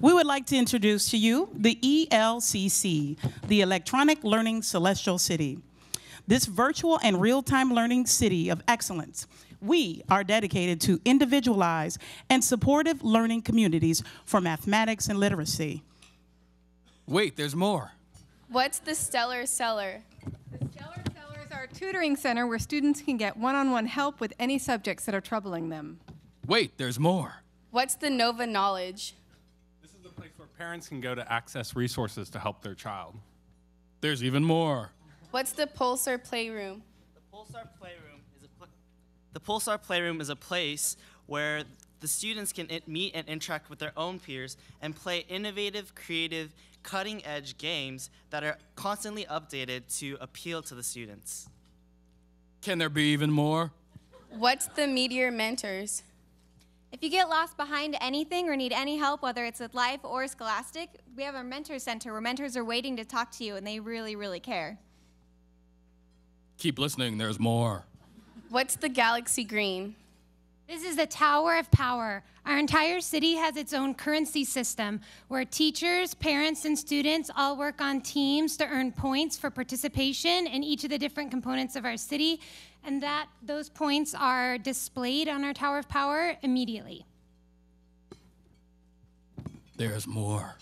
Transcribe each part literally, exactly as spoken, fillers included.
We would like to introduce to you the E L C C, the Electronic Learning Celestial City. This virtual and real-time learning city of excellence, we are dedicated to individualized and supportive learning communities for mathematics and literacy. Wait, there's more. What's the Stellar Cellar? The Stellar Cellar is our tutoring center where students can get one-on-one help with any subjects that are troubling them. Wait, there's more. What's the Nova Knowledge? Parents can go to access resources to help their child. There's even more. What's the Pulsar Playroom? The Pulsar Playroom is a, the Pulsar Playroom is a place where the students can meet and interact with their own peers and play innovative, creative, cutting-edge games that are constantly updated to appeal to the students. Can there be even more? What's the Meteor Mentors? If you get lost behind anything or need any help, whether it's with life or scholastic, we have a mentor center where mentors are waiting to talk to you, and they really, really care. Keep listening, there's more. What's the Galaxy Green? This is the Tower of Power. Our entire city has its own currency system where teachers, parents, and students all work on teams to earn points for participation in each of the different components of our city. And that those points are displayed on our Tower of Power immediately. There's more.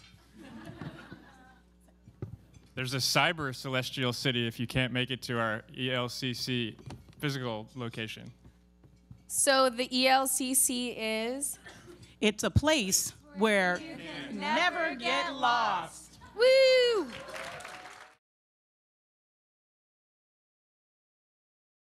There's a cyber celestial city if you can't make it to our E L C C physical location. So the E L C C is? It's a place where you can never get lost. Woo!